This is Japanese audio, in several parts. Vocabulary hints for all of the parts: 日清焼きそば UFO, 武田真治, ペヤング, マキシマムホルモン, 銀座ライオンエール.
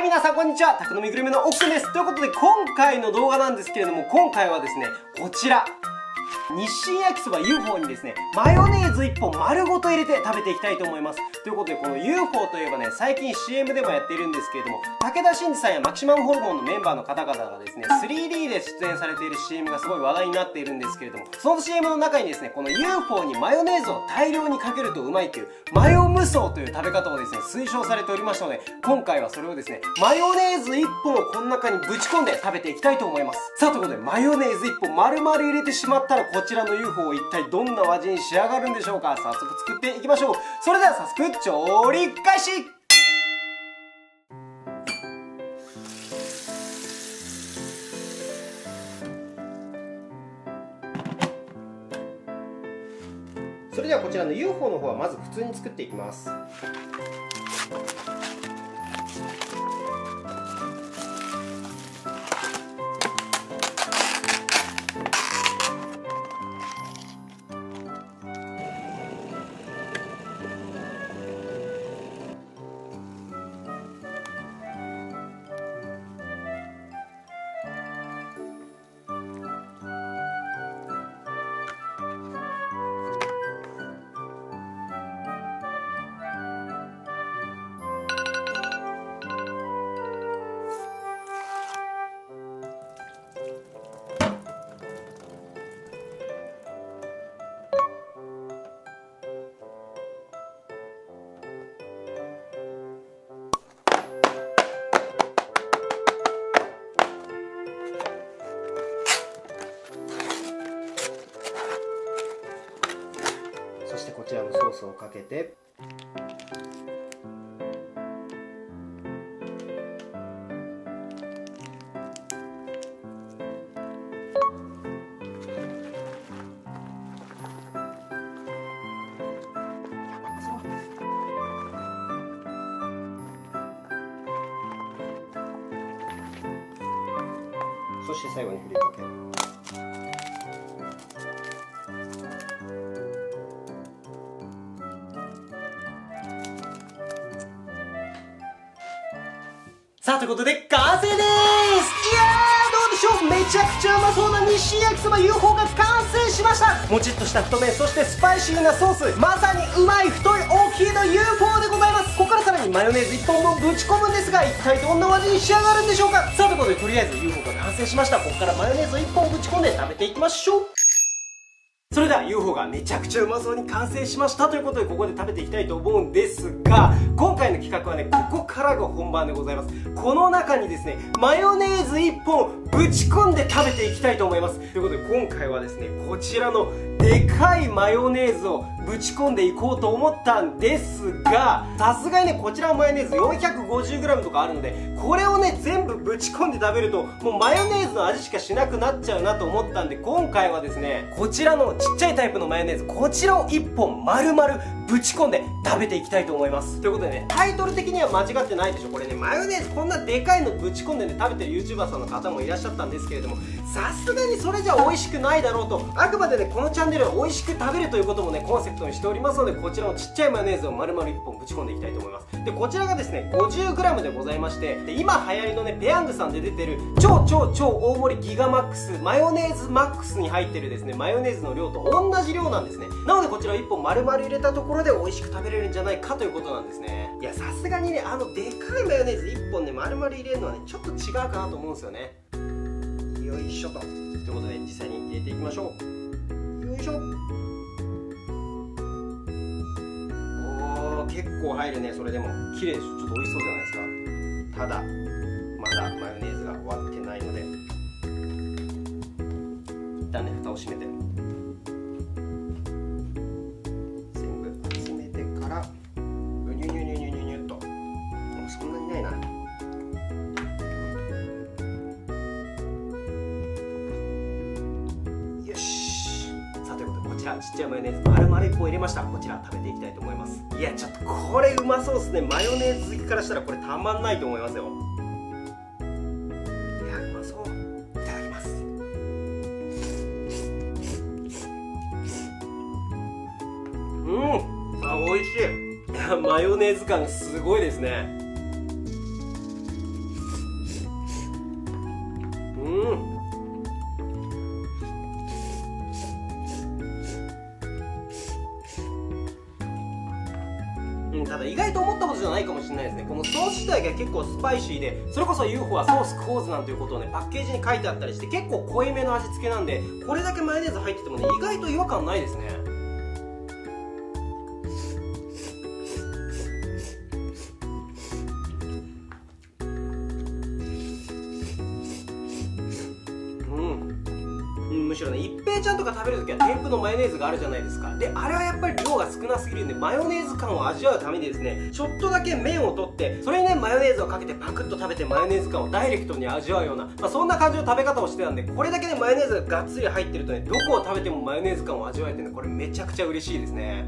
はい、皆さんこんにちは。宅飲みグルメの奥さんです。ということで、今回の動画なんですけれども、今回はですね、こちら。日清焼きそば UFO にですね、マヨネーズ1本丸ごと入れて食べていきたいと思います。ということで、この UFO といえばね、最近 CM でもやっているんですけれども、武田真治さんやマキシマムホルモンのメンバーの方々がですね、3D で出演されている CM がすごい話題になっているんですけれども、その CM の中にですね、この UFO にマヨネーズを大量にかけるとうまいという、マヨ無双という食べ方をですね、推奨されておりましたので、今回はそれをですね、マヨネーズ1本をこの中にぶち込んで食べていきたいと思います。さあ、ということで、マヨネーズ1本丸々入れてしまったら、こちらの UFO を一体どんな味に仕上がるんでしょうか。早速作っていきましょう。それでは早速調理開始。それではこちらの UFO の方はまず普通に作っていきます。そしてこちらのソースをかけて、そして最後に振りかける。さあ、ということで完成です。いやー、どうでしょう、めちゃくちゃうまそうな日清焼きそば UFO が完成しました。もちっとした太麺、そしてスパイシーなソース、まさにうまい、太い、大きいの UFO でございます。ここからさらにマヨネーズ1本分ぶち込むんですが、一体どんな味に仕上がるんでしょうか。さあ、ということで、とりあえず UFO が完成しました。ここからマヨネーズ1本ぶち込んで食べていきましょう。それでは UFO がめちゃくちゃうまそうに完成しましたということで、ここで食べていきたいと思うんですが、今回の企画はね、ここからが本番でございます。この中にですね、マヨネーズ1本ぶち込んで食べていきたいと思います。ということで、今回はですね、こちらのでかいマヨネーズをぶち込んでいこうと思ったんですが、さすがにね、こちらのマヨネーズ 450g とかあるので、これをね、全部ぶち込んで食べると、もうマヨネーズの味しかしなくなっちゃうなと思ったんで、今回はですね、こちらのちっちゃいタイプのマヨネーズ、こちらを1本丸々ぶち込んで食べていきたいと思います。ということでね、タイトル的には間違ってないでしょ。これね、マヨネーズこんなでかいのぶち込んでね、食べてる YouTuber さんの方もいらっしゃったんですけれども、さすがにそれじゃ美味しくないだろうと、あくまでね、このチャンネルは美味しく食べるということもね、コンセプトにしておりますので、こちらのちっちゃいマヨネーズを丸々1本ぶち込んでいきたいと思います。で、こちらがですね 50g でございまして、で、今流行りのね、ペヤングさんで出てる超大盛りギガマックスマヨネーズマックスに入ってるですね、マヨネーズの量と同じ量なんですね。なので、こちらを1本丸々入れたところで美味しく食べれるんじゃないかということなんですね。いや、さすがにね、あのでかいマヨネーズ1本ね、丸々入れるのはね、ちょっと違うかなと思うんですよね。よいしょと。ということで、実際に入れていきましょう。よいしょ。おー、結構入るね。それでも綺麗でしょ。ちょっと美味しそうじゃないですか。ただ、まだマヨネーズが終わってないので、一旦ね、蓋を閉めてちっちゃいマヨネーズ丸々1本入れました。こちら食べていきたいと思います。いや、ちょっとこれうまそうですね。マヨネーズ好きからしたらこれたまんないと思いますよ。いや、うまそう。いただきます。うん、あ、美味しい。いや、マヨネーズ感すごいですね。ただ意外と思ったことじゃないかもしれないですね。このソース自体が結構スパイシーで、それこそ UFO はソースコーズなんていうことをね、パッケージに書いてあったりして、結構濃いめの味付けなんで、これだけマヨネーズ入っててもね、意外と違和感ないですね。むしろね、一平ちゃんとか食べるときは添付のマヨネーズがあるじゃないですか。であれはやっぱり量が少なすぎるんで、マヨネーズ感を味わうためにですね、ちょっとだけ麺を取って、それにねマヨネーズをかけてパクッと食べて、マヨネーズ感をダイレクトに味わうような、そんな感じの食べ方をしてたんで、これだけねマヨネーズががっつり入ってるとね、どこを食べてもマヨネーズ感を味わえてね、これめちゃくちゃ嬉しいですね。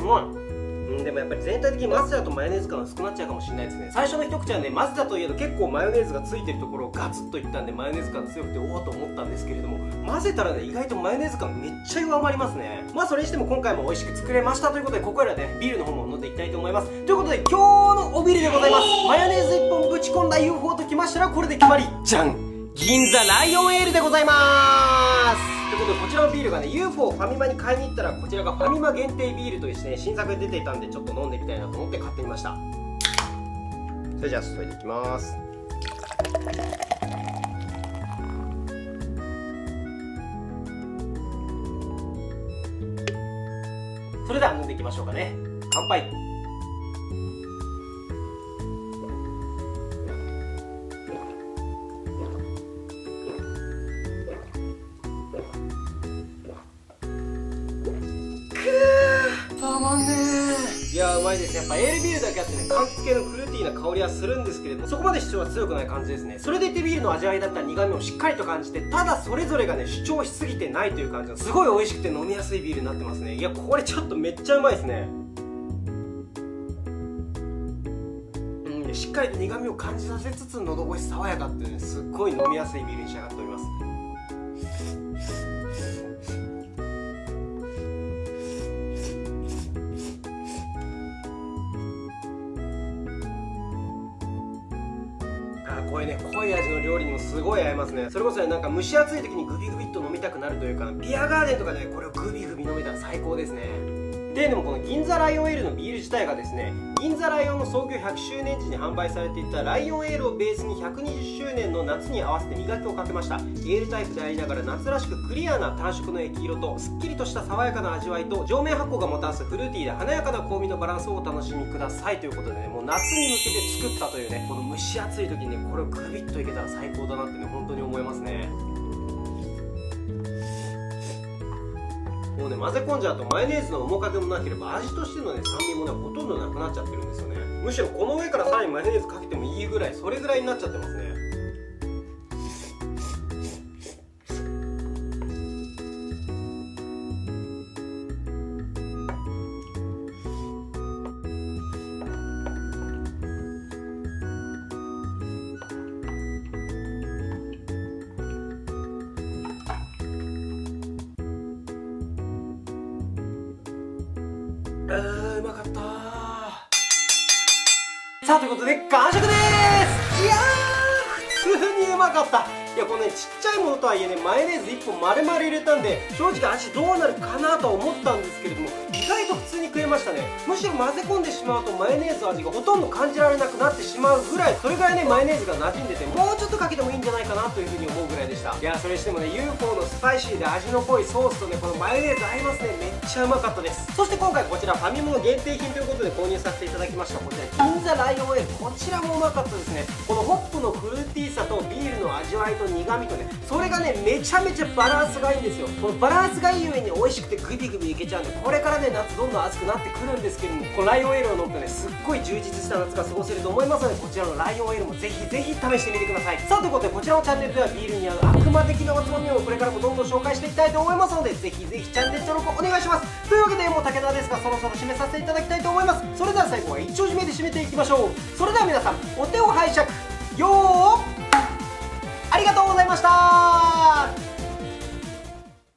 うまい。でもやっぱり全体的に混ぜだとマヨネーズ感が薄くなっちゃうかもしれないですね。最初の一口はね、混ぜだといえど結構マヨネーズがついてるところをガツッといったんで、マヨネーズ感強くておおと思ったんですけれども、混ぜたらね、意外とマヨネーズ感めっちゃ弱まりますね。それにしても今回も美味しく作れましたということで、ここからねビールの方も飲んでいきたいと思います。ということで今日のおビールでございます。マヨネーズ1本ぶち込んだ UFO ときましたら、これで決まりじゃん、銀座ライオンエールでございまーす。ということで、こちらのビールがね UFO ファミマに買いに行ったら、こちらがファミマ限定ビールというですね、新作で出ていたんで、ちょっと飲んでみたいなと思って買ってみました。それじゃあ注いでいきます。それでは飲んでいきましょうかね。乾杯。うまいです。やっぱエールビールだけあってね、柑橘系のフルーティーな香りはするんですけれども、そこまで主張は強くない感じですね。それでいてビールの味わいだったり苦味をしっかりと感じて、ただそれぞれがね主張しすぎてないという感じの、すごい美味しくて飲みやすいビールになってますね。いやこれちょっとめっちゃうまいですね。しっかりと苦味を感じさせつつ、喉越し爽やかっていうね、すっごい飲みやすいビールに仕上がっております。これね、濃い味の料理にもすごい合いますね。それこそね、なんか蒸し暑い時にグビグビっと飲みたくなるというか、ビアガーデンとかでこれをグビグビ飲めたら最高ですね。でもこの銀座ライオンエールのビール自体がですね、銀座ライオンの創業100周年時に販売されていたライオンエールをベースに120周年の夏に合わせて磨きをかけました。エールタイプでありながら、夏らしくクリアな単色の液色と、すっきりとした爽やかな味わいと、上面発酵がもたらすフルーティーで華やかな香味のバランスをお楽しみくださいということでね、もう夏に向けて作ったというね、この蒸し暑い時にね、これをグビッといけたら最高だなってね、本当に思いますね。もうね、混ぜ込んじゃうとマヨネーズの面影もなければ、味としてのね酸味もねほとんどなくなっちゃってるんですよね。むしろこの上からさらにマヨネーズかけてもいいぐらい、それぐらいになっちゃってますね。うまかったー。さあということで完食でーす。いやー、普通にうまかった。いやこのね、ちっちゃいものとはいえね、マヨネーズ1本丸々入れたんで、正直味どうなるかなとは思ったんですけれども、意外と普通に食えましたね。むしろ混ぜ込んでしまうとマヨネーズの味がほとんど感じられなくなってしまうぐらい、それぐらいねマヨネーズが馴染んでて、もうちょっとかけてもいいんじゃないかなというふうに思うぐらいでした。いやそれにしてもね、 UFO のスパイシーで味の濃いソースとね、このマヨネーズ合いますね。めっちゃうまかったです。そして今回こちらファミマの限定品ということで購入させていただきました、こちら銀座ライオンエール。こちらもうまかったですね。このホップのフルーティーさとビールの味わいと苦味とね、それがねめちゃめちゃバランスがいいんですよ。このバランスがいいゆえに美味しくてグビグビいけちゃうんで、これからね夏どんどん暑くなってくるんですけども、このライオンエールを飲むとね、すっごい充実した夏が過ごせると思いますので、こちらのライオンエールもぜひぜひ試してみてください。さあということで、こちらのチャンネルではビールに合う悪魔的なおつまみをこれからもどんどん紹介していきたいと思いますので、ぜひぜひチャンネル登録お願いします。というわけで、もう武田ですがそろそろ締めさせていただきたいと思います。それでは最後は一丁締めで締めていきましょう。それでは皆さん、お手を拝借よー、ありがとうございました。